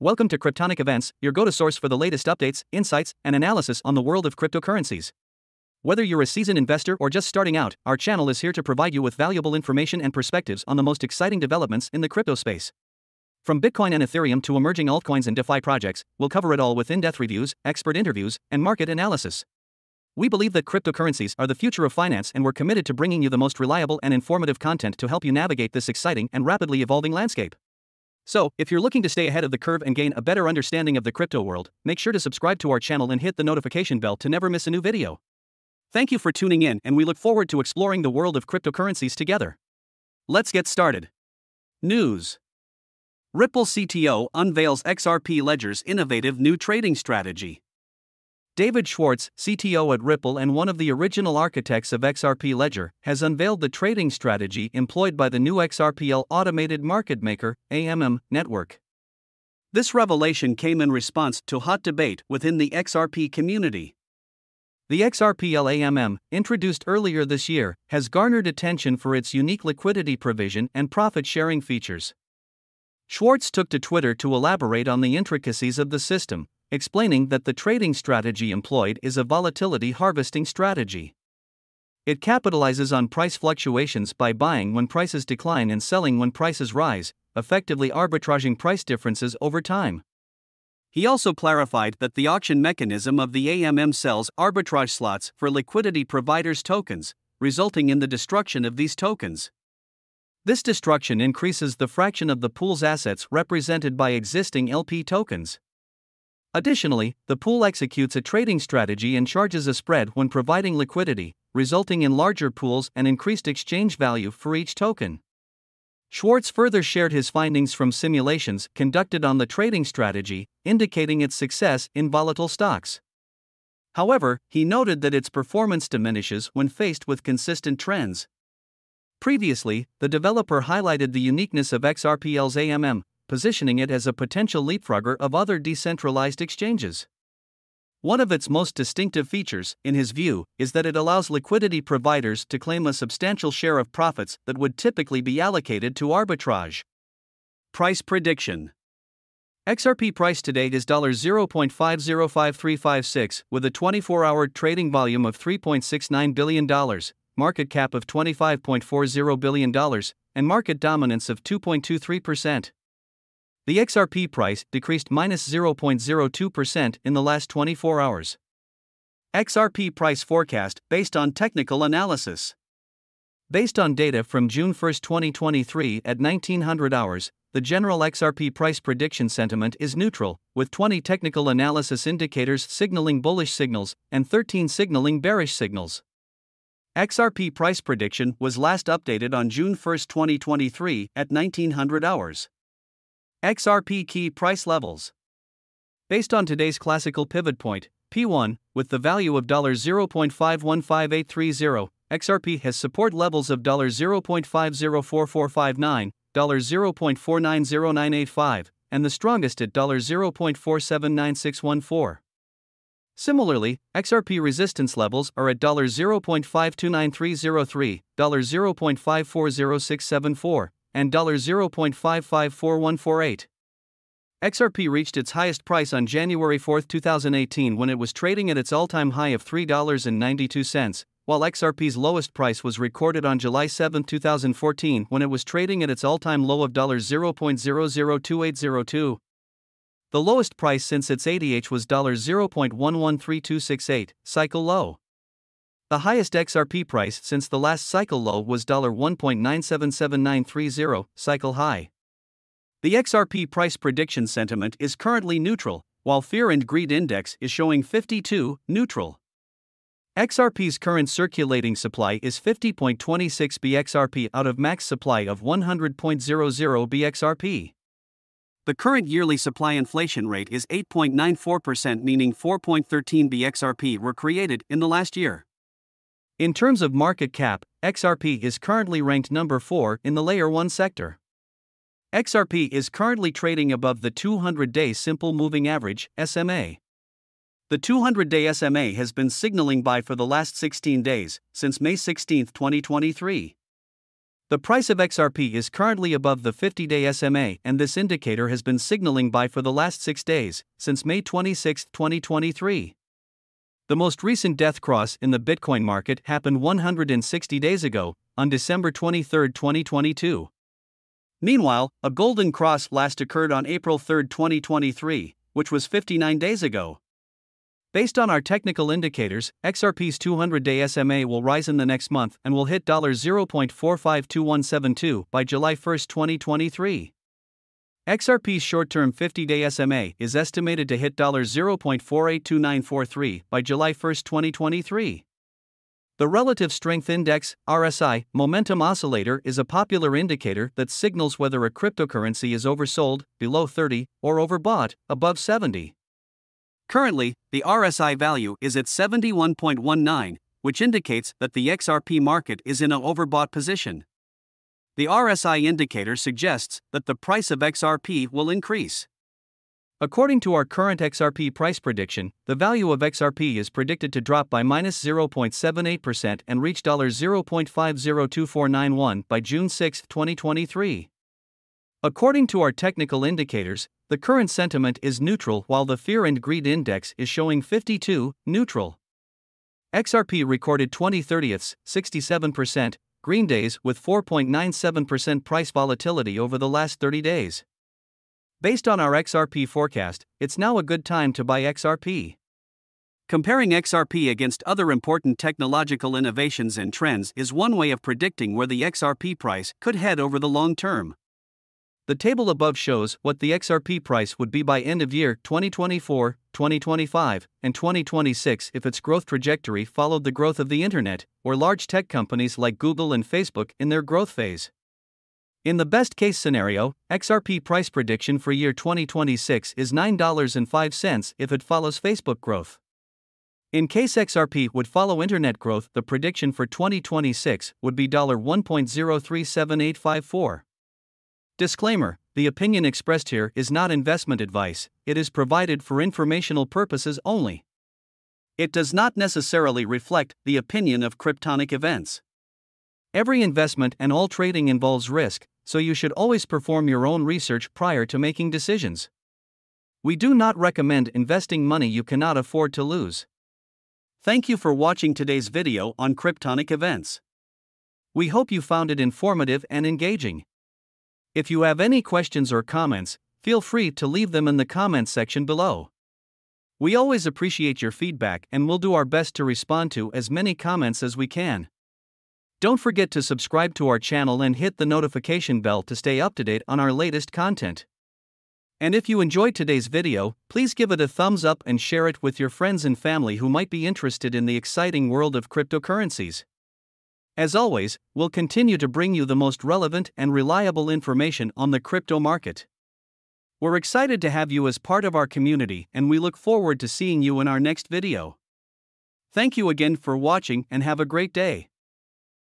Welcome to Cryptonic Events, your go-to source for the latest updates, insights, and analysis on the world of cryptocurrencies. Whether you're a seasoned investor or just starting out, our channel is here to provide you with valuable information and perspectives on the most exciting developments in the crypto space. From Bitcoin and Ethereum to emerging altcoins and DeFi projects, we'll cover it all with in-depth reviews, expert interviews, and market analysis. We believe that cryptocurrencies are the future of finance, and we're committed to bringing you the most reliable and informative content to help you navigate this exciting and rapidly evolving landscape. So, if you're looking to stay ahead of the curve and gain a better understanding of the crypto world, make sure to subscribe to our channel and hit the notification bell to never miss a new video. Thank you for tuning in, and we look forward to exploring the world of cryptocurrencies together. Let's get started. News: Ripple CTO unveils XRP Ledger's innovative new trading strategy. David Schwartz, CTO at Ripple and one of the original architects of XRP Ledger, has unveiled the trading strategy employed by the new XRPL Automated Market Maker (AMM) network. This revelation came in response to hot debate within the XRP community. The XRPL AMM, introduced earlier this year, has garnered attention for its unique liquidity provision and profit-sharing features. Schwartz took to Twitter to elaborate on the intricacies of the system, explaining that the trading strategy employed is a volatility harvesting strategy. It capitalizes on price fluctuations by buying when prices decline and selling when prices rise, effectively arbitraging price differences over time. He also clarified that the auction mechanism of the AMM sells arbitrage slots for liquidity providers' tokens, resulting in the destruction of these tokens. This destruction increases the fraction of the pool's assets represented by existing LP tokens. Additionally, the pool executes a trading strategy and charges a spread when providing liquidity, resulting in larger pools and increased exchange value for each token. Schwartz further shared his findings from simulations conducted on the trading strategy, indicating its success in volatile stocks. However, he noted that its performance diminishes when faced with consistent trends. Previously, the developer highlighted the uniqueness of XRPL's AMM, positioning it as a potential leapfrogger of other decentralized exchanges. One of its most distinctive features, in his view, is that it allows liquidity providers to claim a substantial share of profits that would typically be allocated to arbitrage. Price prediction: XRP price to date is $0.505356 with a 24-hour trading volume of $3.69 billion, market cap of $25.40 billion, and market dominance of 2.23%. The XRP price decreased -0.02% in the last 24 hours. XRP price forecast based on technical analysis. Based on data from June 1, 2023 at 1900 hours, the general XRP price prediction sentiment is neutral, with 20 technical analysis indicators signaling bullish signals and 13 signaling bearish signals. XRP price prediction was last updated on June 1, 2023 at 1900 hours. XRP key price levels. Based on today's classical pivot point, P1, with the value of $0.515830, XRP has support levels of $0.504459, $0.490985, and the strongest at $0.479614. Similarly, XRP resistance levels are at $0.529303, $0.540674, and $0.554148. XRP reached its highest price on January 4, 2018, when it was trading at its all-time high of $3.92, while XRP's lowest price was recorded on July 7, 2014, when it was trading at its all-time low of $0.002802. The lowest price since its ADH was $0.113268, cycle low. The highest XRP price since the last cycle low was $1.977930, cycle high. The XRP price prediction sentiment is currently neutral, while Fear and Greed Index is showing 52, neutral. XRP's current circulating supply is 50.26 BXRP out of max supply of 100.00 BXRP. The current yearly supply inflation rate is 8.94%, meaning 4.13 BXRP were created in the last year. In terms of market cap, XRP is currently ranked number 4 in the Layer 1 sector. XRP is currently trading above the 200-day Simple Moving Average (SMA). The 200-day SMA has been signaling buy for the last 16 days, since May 16, 2023. The price of XRP is currently above the 50-day SMA, and this indicator has been signaling buy for the last 6 days, since May 26, 2023. The most recent death cross in the Bitcoin market happened 160 days ago, on December 23, 2022. Meanwhile, a golden cross last occurred on April 3, 2023, which was 59 days ago. Based on our technical indicators, XRP's 200-day SMA will rise in the next month and will hit $0.452172 by July 1, 2023. XRP's short-term 50-day SMA is estimated to hit $0.482943 by July 1, 2023. The Relative Strength Index, RSI, momentum oscillator is a popular indicator that signals whether a cryptocurrency is oversold, below 30, or overbought, above 70. Currently, the RSI value is at 71.19, which indicates that the XRP market is in an overbought position. The RSI indicator suggests that the price of XRP will increase. According to our current XRP price prediction, the value of XRP is predicted to drop by -0.78% and reach $0.502491 by June 6, 2023. According to our technical indicators, the current sentiment is neutral while the fear and greed index is showing 52, neutral. XRP recorded 20/30, 67%. Green days with 4.97% price volatility over the last 30 days. Based on our XRP forecast, it's now a good time to buy XRP. Comparing XRP against other important technological innovations and trends is one way of predicting where the XRP price could head over the long term. The table above shows what the XRP price would be by end of year 2024, 2025, and 2026 if its growth trajectory followed the growth of the internet, or large tech companies like Google and Facebook in their growth phase. In the best-case scenario, XRP price prediction for year 2026 is $9.05 if it follows Facebook growth. In case XRP would follow internet growth, the prediction for 2026 would be $1.037854. Disclaimer: the opinion expressed here is not investment advice, it is provided for informational purposes only. It does not necessarily reflect the opinion of Cryptonic Events. Every investment and all trading involves risk, so you should always perform your own research prior to making decisions. We do not recommend investing money you cannot afford to lose. Thank you for watching today's video on Cryptonic Events. We hope you found it informative and engaging. If you have any questions or comments, feel free to leave them in the comments section below. We always appreciate your feedback and we'll do our best to respond to as many comments as we can. Don't forget to subscribe to our channel and hit the notification bell to stay up to date on our latest content. And if you enjoyed today's video, please give it a thumbs up and share it with your friends and family who might be interested in the exciting world of cryptocurrencies. As always, we'll continue to bring you the most relevant and reliable information on the crypto market. We're excited to have you as part of our community and we look forward to seeing you in our next video. Thank you again for watching and have a great day.